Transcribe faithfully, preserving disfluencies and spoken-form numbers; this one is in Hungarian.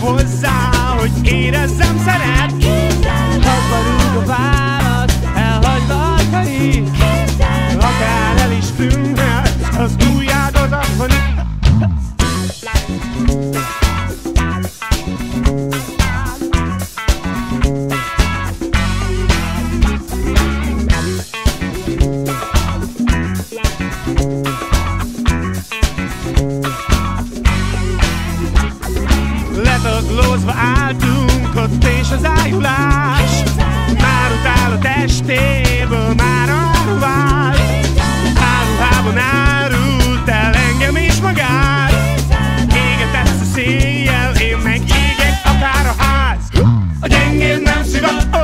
Hozzá, hogy érezzem szeret. Hazbarúg a válasz, elhagyva a teri. Akár el is tűnhet az újjád odafon. Letaglózva álltunk, ott és az ájulás. Már utál a testéből, már a vágy. Álruhában árult el engem is magát. Égetesz a széjjel, én meg égek akár a ház. A gyengéd nem szivat.